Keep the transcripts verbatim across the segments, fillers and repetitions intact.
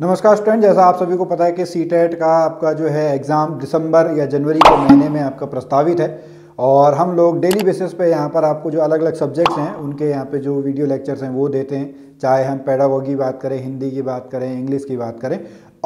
नमस्कार स्टूडेंट, जैसा आप सभी को पता है कि सीटेट का आपका जो है एग्ज़ाम दिसंबर या जनवरी के महीने में आपका प्रस्तावित है और हम लोग डेली बेसिस पे यहाँ पर आपको जो अलग अलग सब्जेक्ट्स हैं उनके यहाँ पे जो वीडियो लेक्चर्स हैं वो देते हैं, चाहे हम पैडागॉजी की बात करें, हिंदी की बात करें, इंग्लिश की बात करें।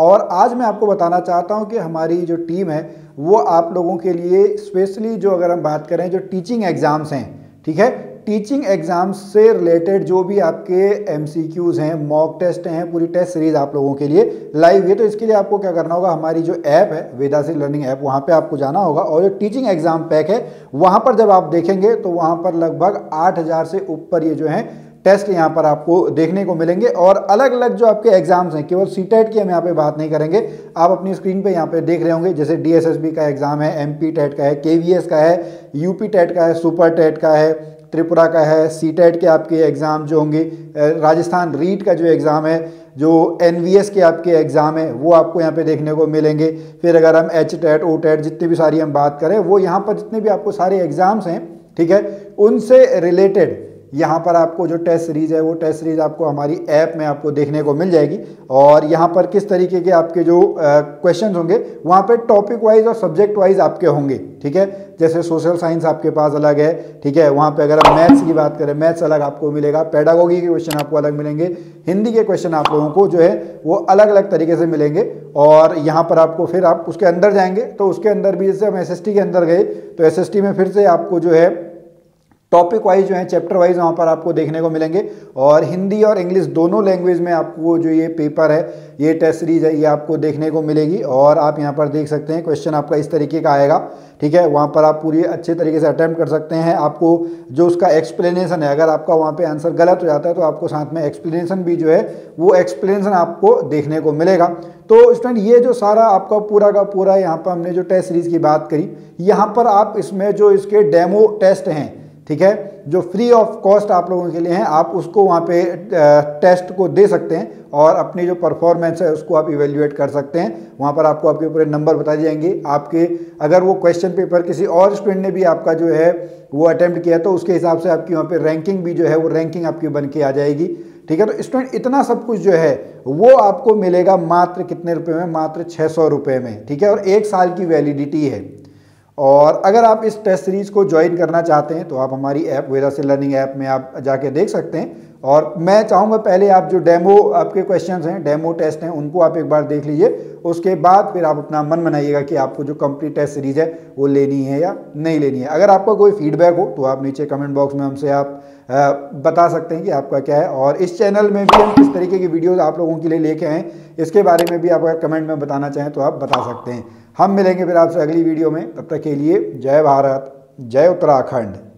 और आज मैं आपको बताना चाहता हूँ कि हमारी जो टीम है वो आप लोगों के लिए स्पेशली जो अगर हम बात करें जो टीचिंग एग्ज़ाम्स हैं, ठीक है, टीचिंग एग्ज़ाम्स से रिलेटेड जो भी आपके एमसीक्यूज़ हैं, मॉक टेस्ट हैं, पूरी टेस्ट सीरीज़ आप लोगों के लिए लाइव है। तो इसके लिए आपको क्या करना होगा, हमारी जो ऐप है वेदश्री लर्निंग ऐप, वहाँ पे आपको जाना होगा और जो टीचिंग एग्ज़ाम पैक है वहाँ पर जब आप देखेंगे तो वहाँ पर लगभग आठ हज़ार से ऊपर ये जो हैं टेस्ट यहाँ पर आपको देखने को मिलेंगे और अलग अलग जो आपके एग्ज़ाम्स हैं, केवल सीटेट की हम यहाँ पे बात नहीं करेंगे। आप अपनी स्क्रीन पे यहाँ पे देख रहे होंगे, जैसे डीएसएसबी का एग्ज़ाम है, एमपीटेट का है, केवीएस का है, यूपीटेट का है, सुपरटेट का है, त्रिपुरा का है, सीटेट के आपके एग्ज़ाम जो होंगे, राजस्थान रीट का जो एग्ज़ाम है, जो एनवीएस के आपके एग्ज़ाम है वो आपको यहाँ पे देखने को मिलेंगे। फिर अगर हम एचटेट ओटेट जितनी भी सारी हम बात करें वो यहाँ पर जितने भी आपको सारे एग्ज़ाम्स हैं, ठीक है, उनसे रिलेटेड यहाँ पर आपको जो टेस्ट सीरीज़ है वो टेस्ट सीरीज़ आपको हमारी ऐप में आपको देखने को मिल जाएगी। और यहाँ पर किस तरीके के आपके जो क्वेश्चंस होंगे वहाँ पे टॉपिक वाइज और सब्जेक्ट वाइज आपके होंगे, ठीक है। जैसे सोशल साइंस आपके पास अलग है, ठीक है, वहाँ पे अगर हम मैथ्स की बात करें मैथ्स अलग आपको मिलेगा, पैडागॉजी के क्वेश्चन आपको अलग मिलेंगे, हिंदी के क्वेश्चन आप लोगों को जो है वो अलग अलग तरीके से मिलेंगे। और यहाँ पर आपको फिर आप उसके अंदर जाएंगे तो उसके अंदर भी, जैसे हम एस एस टी के अंदर गए तो एस एस टी में फिर से आपको जो है टॉपिक वाइज जो है चैप्टर वाइज वहाँ पर आपको देखने को मिलेंगे। और हिंदी और इंग्लिश दोनों लैंग्वेज में आपको जो ये पेपर है, ये टेस्ट सीरीज है, ये आपको देखने को मिलेगी। और आप यहाँ पर देख सकते हैं क्वेश्चन आपका इस तरीके का आएगा, ठीक है, वहाँ पर आप पूरी अच्छे तरीके से अटैम्प्ट कर सकते हैं। आपको जो उसका एक्सप्लेनेशन है, अगर आपका वहाँ पे आंसर गलत हो जाता है तो आपको साथ में एक्सप्लेनेशन भी जो है वो एक्सप्लेनेशन आपको देखने को मिलेगा। तो स्टूडेंट ये जो सारा आपका पूरा का पूरा यहाँ पर हमने जो टेस्ट सीरीज़ की बात करी, यहाँ पर आप इसमें जो इसके डेमो टेस्ट हैं, ठीक है, जो फ्री ऑफ कॉस्ट आप लोगों के लिए हैं, आप उसको वहाँ पे टेस्ट को दे सकते हैं और अपनी जो परफॉर्मेंस है उसको आप इवेल्युएट कर सकते हैं। वहाँ पर आपको आपके पूरे नंबर बता दिए जाएंगे आपके। अगर वो क्वेश्चन पेपर किसी और स्टूडेंट ने भी आपका जो है वो अटैम्प्ट किया तो उसके हिसाब से आपकी वहाँ पे रैंकिंग भी जो है वो रैंकिंग आपकी बन के आ जाएगी, ठीक है। तो स्टूडेंट इतना सब कुछ जो है वो आपको मिलेगा मात्र कितने रुपये में, मात्र छः सौ रुपये में, ठीक है, और एक साल की वैलिडिटी है। और अगर आप इस टेस्ट सीरीज़ को ज्वाइन करना चाहते हैं तो आप हमारी ऐप वेदश्री लर्निंग ऐप में आप जाके देख सकते हैं। और मैं चाहूँगा पहले आप जो डेमो आपके क्वेश्चंस हैं, डेमो टेस्ट हैं, उनको आप एक बार देख लीजिए, उसके बाद फिर आप अपना मन बनाइएगा कि आपको जो कंप्लीट टेस्ट सीरीज़ है वो लेनी है या नहीं लेनी है। अगर आपका कोई फीडबैक हो तो आप नीचे कमेंट बॉक्स में हमसे आप आ, बता सकते हैं कि आपका क्या है। और इस चैनल में भी हम किस तरीके की वीडियोज़ आप लोगों के लिए लेके आएँ, इसके बारे में भी आप अगर कमेंट में बताना चाहें तो आप बता सकते हैं। हम मिलेंगे फिर आपसे अगली वीडियो में, तब तक के लिए जय भारत, जय उत्तराखंड।